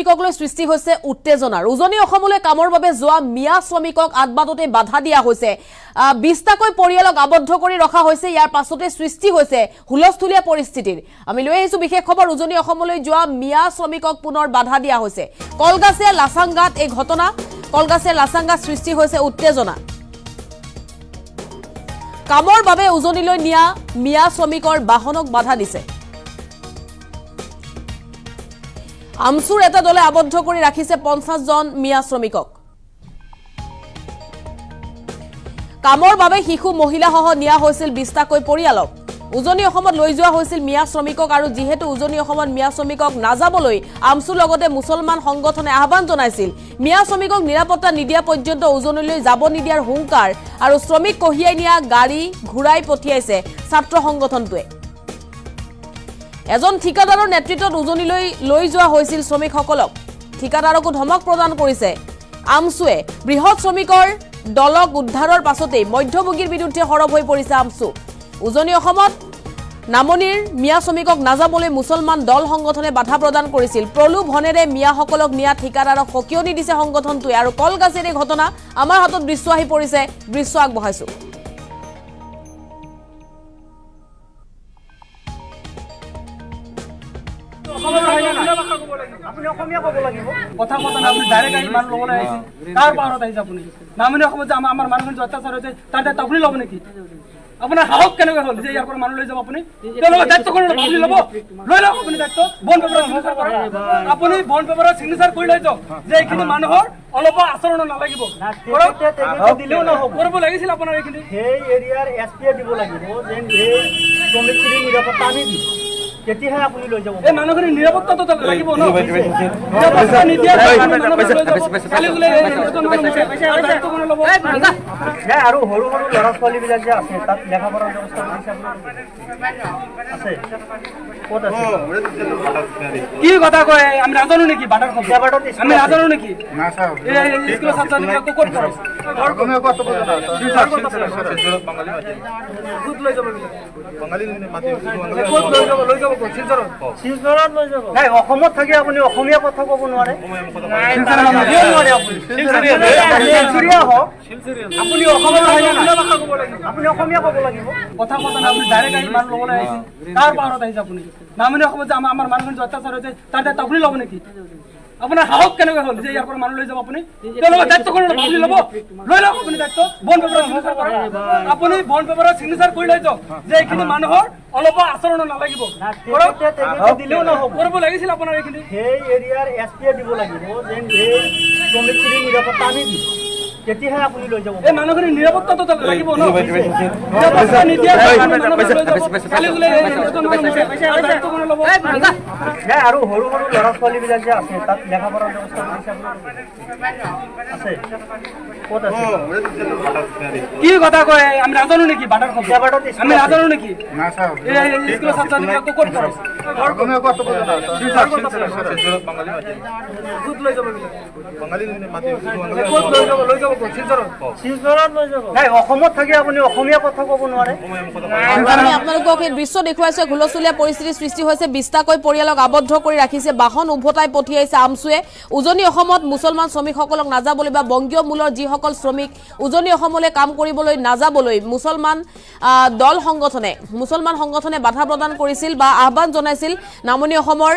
শ্রমিকক লৈ সৃষ্টি হয়েছে উত্তেজনার। উজনি অসমলৈ কামৰ বাবে যোৱা মিয়া শ্রমিকক আদবাদতে বাধা দিয়া হৈছে। ২০টাকৈ পৰিয়ালক আবদ্ধ কৰি ৰখা হৈছে। ইয়াৰ পাছতে সৃষ্টি হৈছে হুলস্থুলীয়া পৰিস্থিতিৰ। আমি লৈ আহিছো বিশেষ খবৰ। উজনি অসমলৈ যোৱা মিয়া শ্রমিকক পুনৰ বাধা দিয়া হৈছে। কলগাছিয়া লাছাংগাত এই ঘটনা। কলগাছিয়া লাছাংগাত সৃষ্টি হৈছে উত্তেজনা। কামৰ বাবে উজনিলৈ নিয়া মিয়া শ্রমিকৰ বাহনক বাধা দিছে। আমছুৰ এটা দলে আবদ্ধ কৰি ৰাখিছে ৫০জন মিয়া শ্রমিকক। কামৰ বাবে শিশু মহিলাসহ নিয়া হৈছিল ২০টাকৈ পৰিয়ালক। উজনি অসমত লৈ যোৱা হৈছিল মিয়া শ্রমিকক। আৰু যিহেতু উজনি অসমত মিয়া শ্রমিকক নাযাবলৈ আমছুৰ লগতে মুছলমান সংগঠনে আহ্বান জনাইছিল। মিয়া শ্রমিকক নিৰাপত্তা নিদিয়া পৰ্যন্ত উজনিলৈ যাব নিদিয়াৰ হুংকাৰ আৰু শ্ৰমিক কঢ়িয়াই নিয়া গাড়ী ঘূৰাই পঠিয়াইছে ছাত্ৰ সংগঠনটোৱে। এজন ঠিকাদাৰৰ নেতৃত্বত উজনিলৈ লৈ যোৱা হৈছিল শ্ৰমিকসকলক। ঠিকাদাৰকো ধমক প্ৰদান কৰিছে আমছুৱে। বৃহৎ শ্ৰমিকৰ দলক উদ্ধাৰৰ পাছতেই মধ্যভোগীৰ বিৰুদ্ধে সৰব হৈ পৰিছে আমছু। উজনি অসমত নামনিৰ মিয়া শ্ৰমিকক নাযাবলৈ মুছলমান দল সংগঠনে বাধা প্ৰদান কৰিছিল। প্ৰলোভনেৰে মিয়াসকলক নিয়া ঠিকাদাৰক সকিয়নি দিছে সংগঠনটোৱে। আৰু কলগাছিয়াৰ এই ঘটনা। আমাৰ হাতত দৃশ্য আহি পৰিছে, দৃশ্য আগবঢ়াইছো। আপুনি অসমীয়া ক'ব লাগিব, কথা কথা নাই। আপুনি ডাইৰেক্ট আহি মানুহ ল'বলৈ আহিছে, তাৰ পাহৰত আহিছে আপুনি। নামনি অসমত যে আমাৰ মানুহখিনি অত্যাচাৰ হৈছে, তাৰ দায়িত্ব আপুনি ল'ব নেকি? আপোনাৰ সাহস কেনেকৈ হ'ল যে ইয়াৰ পৰা মানুহ লৈ যাব? আপুনি তেওঁলোকৰ দায়িত্ব কৰি আপুনি ল'ব, লৈ লওক আপুনি দায়িত্ব। বন্ড পেপাৰত চিগনেচাৰ কৰক, আপুনি বন্ড পেপাৰত চিগনেচাৰ কৰি লৈ যাওক যে এইখিনি মানুহৰ অলপ আচৰণ নালাগিব। দিলেও নহ'ব, কৰিব লাগিছিল আপোনাৰ এইখিনি। সেই এৰিয়াৰ এছ পিয়ে দিব লাগিব যে এই শ্ৰমিকখিনি নিৰাপত্তা আমি দিম, তেতিয়াহে আপুনি লৈ যাব। এই মানুহখিনি নিৰাপত্তাটো লাগিব ন? পইচা নিদিয়া আৰু সৰু সৰু ল'ৰা ছোৱালীবিলাক যে আছে, তাত লেখা পঢ়াৰ ব্যৱস্থা আছে? ক'ত আছে? কি কথা কয়? আমি নাজানো নেকি? বাটাৰ কপিয়াবাটত আমি নাজানো নেকি? এই স্কুলৰ ছাত্ৰজনীক ক'ত পঢ়াইছে? ক'ত লৈ যাব? বাঙালী মাটি ক'ত লৈ যাব? লৈ যাব। অসমত থাকি আপুনি অসমীয়া কথা ক'ব নোৱাৰে, আপুনি অসমীয়া ক'ব লাগিব। কথা কথা নাই। আপুনি ডাইৰেক্ট আহি মানুহ ল'বলৈ আহিছে, তাৰ পাহৰত আহিছে আপুনি। নামনি অসমত যে আমাৰ মানুহখিনি অত্যাচাৰ হৈছে, তাৰ দায়িত্ব আপুনি ল'ব নেকি? আপোনাৰ সাহস কেনেকৈ হ'ল যে ইয়াৰ পৰা মানুহ লৈ যাব? আপুনি তেওঁলোকৰ দায়িত্ব কৰি ল'ব, লৈ লওক আপুনি দায়িত্ব। বন্ড পেপাৰত চিগনেচাৰ কৰক, আপুনি বন্ড পেপাৰত চিগনেচাৰ কৰি লৈ যাওক যে এইখিনি মানুহৰ অলপ আচৰণ নালাগিব। দিলেও নহ'ব, কৰিব লাগিছিল আপোনাৰ এইখিনি। সেই এৰিয়াৰ এছ পিয়ে দিব লাগিব যে এই শ্ৰমিকখিনি নিৰাপত্তা আমি দিম, তেতিয়াহে আপুনি লৈ যাব। এই মানুহখিনি নিৰাপত্তাটো লাগিব ন? পইচা নিদিয়া আৰু সৰু সৰু ল'ৰা ছোৱালীবিলাক যে আছে, তাত লেখা পঢ়াৰ ব্যৱস্থা আছে? ক'ত আছে? কি কথা কয়? আমি নাজানো নেকি? বাটাৰ কপিয়াবাটত আমি নাজানো নেকি? এই স্কুলৰ ছাত্ৰজনীক ক'ত পঢ়াইছে? ক'ত লৈ যাব? অসমত থাকি আপুনি অসমীয়া কথা ক'ব নোৱাৰে। আমি আপোনালোকক এই দৃশ্য দেখুৱাইছো। হুলস্থুলীয়া পৰিস্থিতিৰ সৃষ্টি হৈছে। ২০টাকৈ পৰিয়ালক আবদ্ধ কৰি ৰাখিছে। বাহন উভতাই পঠিয়াইছে আমছুৱে। উজনি অসমত মুছলমান শ্ৰমিকসকলক নাযাবলৈ বা বংগীয় মূলৰ যিসকল শ্ৰমিক উজনি অসমলৈ কাম কৰিবলৈ নাযাবলৈ মুছলমান দল সংগঠনে বাধা প্ৰদান কৰিছিল বা আহ্বান জনাইছিল নামনি অসমৰ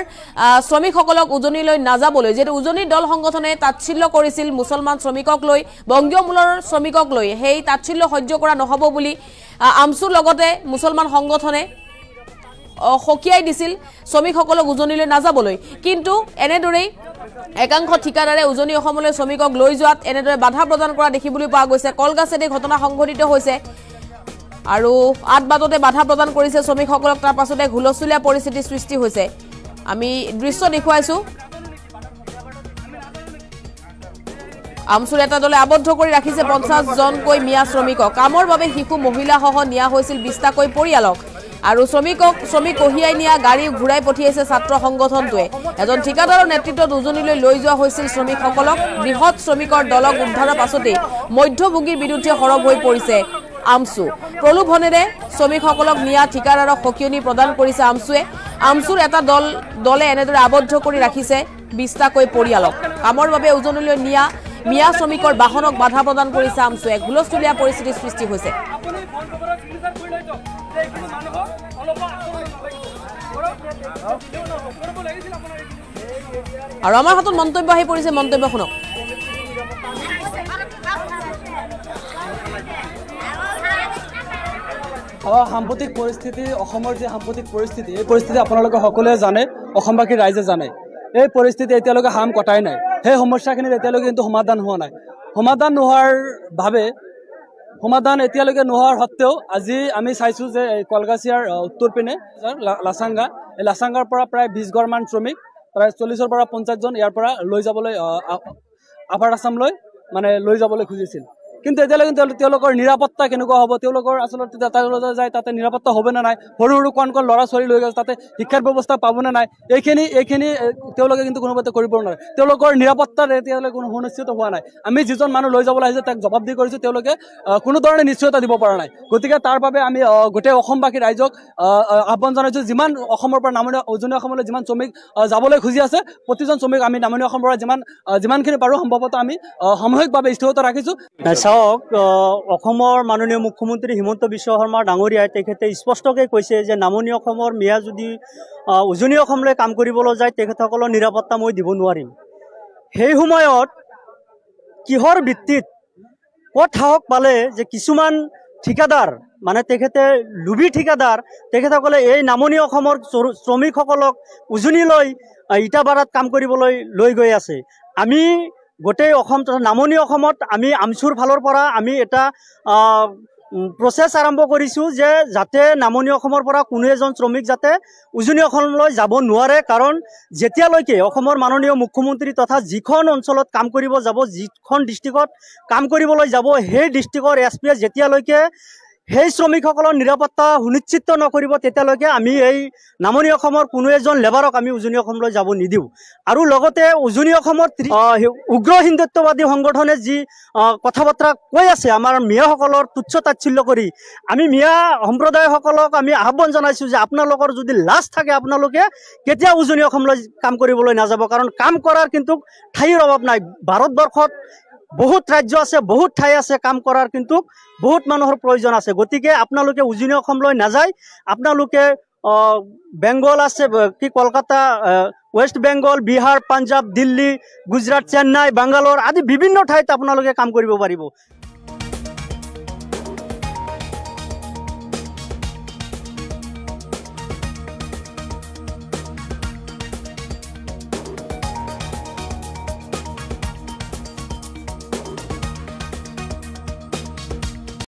শ্ৰমিকসকলক উজনিলৈ নাযাবলৈ। যিহেতু উজনিৰ দল সংগঠনে তাচ্ছিল্য কৰিছিল মুছলমান শ্ৰমিকক লৈ, বংগীয় মূলৰ শ্ৰমিকক লৈ, সেই তাচ্ছিল্য সহ্য কৰা নহ'ব বুলি আমছুৰ লগতে মুছলমান সংগঠনে সকিয়াই দিছিল শ্ৰমিকসকলক উজনিলৈ নাযাবলৈ। কিন্তু এনেদৰেই একাংশ ঠিকাদাৰে উজনি অসমলৈ শ্ৰমিকক লৈ যোৱাত এনেদৰে বাধা প্ৰদান কৰা দেখিবলৈ পোৱা গৈছে। কলগাছিয়াত ঘটনা সংঘটিত হৈছে আৰু আদবাদতে বাধা প্ৰদান কৰিছে শ্ৰমিকসকলক। তাৰ পাছতে হুলস্থুলীয়া পৰিস্থিতিৰ সৃষ্টি হৈছে। আমি দৃশ্য দেখুৱাইছোঁ। আমছুৰ এটা দলে আবদ্ধ কৰি ৰাখিছে ৫০জনকৈ মিয়া শ্ৰমিকক। কামৰ বাবে শিশু মহিলাসহ নিয়া হৈছিল ২০টাকৈ পৰিয়ালক। আৰু শ্ৰমিক কঢ়িয়াই নিয়া গাড়ী ঘূৰাই পঠিয়াইছে ছাত্ৰ সংগঠনটোৱে। এজন ঠিকাদাৰৰ নেতৃত্বত উজনিলৈ লৈ যোৱা হৈছিল শ্ৰমিকসকলক। বৃহৎ শ্ৰমিকৰ দলক উদ্ধাৰৰ পাছতেই মধ্যভোগীৰ বিৰুদ্ধে সৰব হৈ পৰিছে আমছু। প্ৰলোভনেৰে শ্ৰমিকসকলক নিয়া ঠিকাদাৰক সকিয়নি প্ৰদান কৰিছে আমছুৱে। আমছুৰ এটা দলে এনেদৰে আবদ্ধ কৰি ৰাখিছে 20টাকৈ পৰিয়ালক কামৰ বাবে উজনিলৈ নিয়া মিয়া শ্ৰমিকৰ বাহনক বাধা প্ৰদান কৰিছে আমছু। এক হুলস্থুলীয়া পৰিস্থিতিৰ সৃষ্টি হৈছে। আৰু আমাৰ হাতত মন্তব্য আহি পৰিছে, মন্তব্য শুনক। সাম্প্ৰতিক পৰিস্থিতি, অসমৰ যে সাম্প্ৰতিক পৰিস্থিতি, এই পৰিস্থিতি আপোনালোকে সকলোৱে জানে, অসমবাসী ৰাইজে জানে। এই পৰিস্থিতি এতিয়ালৈকে হাম কটাই নাই, সেই সমস্যাখিনিত এতিয়ালৈকে কিন্তু সমাধান হোৱা নাই। সমাধান এতিয়ালৈকে নোহোৱাৰ সত্ত্বেও আজি আমি চাইছোঁ যে কলগাছিয়াৰ উত্তৰ পিনে লাচাংগা, এই লাচাংগাৰ পৰা প্ৰায় 20 ঘৰমান শ্ৰমিক, প্ৰায় 40 পৰা 50 জন ইয়াৰ পৰা লৈ যাবলৈ আপাৰ আছামলৈ মানে লৈ যাবলৈ খুজিছিল। কিন্তু এতিয়ালৈকে তেওঁলোকৰ নিৰাপত্তা কেনেকুৱা হ'ব, তেওঁলোকৰ আচলতে তালৈ যায় তাতে নিৰাপত্তা হ'ব নে নাই, সৰু সৰু কণ ল'ৰা ছোৱালী লৈ গ'ল তাতে শিক্ষাৰ ব্যৱস্থা পাব নে নাই, এইখিনি তেওঁলোকে কিন্তু কোনোবাতে কৰিব নোৱাৰে। তেওঁলোকৰ নিৰাপত্তাৰ এতিয়ালৈকে কোনো সুনিশ্চিত হোৱা নাই। আমি যিজন মানুহ লৈ যাবলৈ আহিছে তাক জবাবদিহি কৰিছোঁ, তেওঁলোকে কোনো ধৰণে নিশ্চয়তা দিব পৰা নাই। গতিকে তাৰ বাবে আমি গোটেই অসমবাসী ৰাইজক আহ্বান জনাইছোঁ, যিমান অসমৰ পৰা নামনি উজনি অসমলৈ যিমান শ্ৰমিক যাবলৈ খুজি আছে, প্ৰতিজন শ্ৰমিক আমি নামনি অসমৰ পৰা যিমানখিনি পাৰোঁ সম্ভৱতঃ আমি সামূহিকভাৱে স্থগিত ৰাখিছোঁ। মাননীয় মুখ্যমন্ত্ৰী হিমন্ত বিশ্ব শৰ্মা ডাঙৰীয়াই তেখেতে স্পষ্টকৈ কৈছে যে নামনি অসমৰ মিয়া যদি উজনি অসমলৈ কাম কৰিবলৈ যায় তেখেতসকলৰ নিৰাপত্তা মই দিব নোৱাৰিম। সেই সময়ত কিহৰ ভিত্তিত ক'ত সাহস পালে যে কিছুমান ঠিকাদাৰ, মানে তেখেতে লুবি ঠিকাদাৰ, তেখেতসকলে এই নামনি অসমৰ শ্ৰমিকসকলক উজনিলৈ ইটাবাৰাত কাম কৰিবলৈ লৈ গৈ আছে। আমি গোটেই অসম তথা নামনি অসমত আমি আমছুৰ ফালৰ পৰা আমি এটা প্ৰচেছ আৰম্ভ কৰিছোঁ যে যাতে নামনি অসমৰ পৰা কোনো এজন শ্ৰমিক যাতে উজনি অসমলৈ যাব নোৱাৰে। কাৰণ যেতিয়ালৈকে অসমৰ মাননীয় মুখ্যমন্ত্ৰী তথা যিখন অঞ্চলত কাম কৰিব যাব, যিখন ডিষ্ট্ৰিক্টত কাম কৰিবলৈ যাব, সেই ডিষ্ট্ৰিক্টৰ SP যেতিয়ালৈকে সেই শ্ৰমিকসকলৰ নিৰাপত্তা সুনিশ্চিত নকৰিব তেতিয়ালৈকে আমি এই নামনি অসমৰ কোনো এজন লেবাৰক আমি উজনি অসমলৈ যাব নিদিওঁ। আৰু লগতে উজনি অসমৰ উগ্ৰ হিন্দুত্ববাদী সংগঠনে যি কথা বতৰা কৈ আছে আমাৰ মিয়াসকলৰ তুচ্ছ তাচ্ছিল্য কৰি, আমি মিয়া সম্প্ৰদায়সকলক আমি আহ্বান জনাইছোঁ যে আপোনালোকৰ যদি লাজ থাকে আপোনালোকে কেতিয়া উজনি অসমলৈ কাম কৰিবলৈ নাযাব। কাৰণ কাম কৰাৰ কিন্তু ঠাইৰ অভাৱ নাই, ভাৰতবৰ্ষত বহুত ৰাজ্য আছে, বহুত ঠাই আছে কাম কৰাৰ, কিন্তু বহুত মানুহৰ প্ৰয়োজন আছে। গতিকে আপোনালোকে উজনি অসমলৈ নাযায়, আপোনালোকে বেংগল আছে কি কলকাতা, ৱেষ্ট বেংগল, বিহাৰ, পাঞ্জাৱ, দিল্লী, গুজৰাট, চেন্নাই, বাংগালোৰ আদি বিভিন্ন ঠাইত আপোনালোকে কাম কৰিব পাৰিব।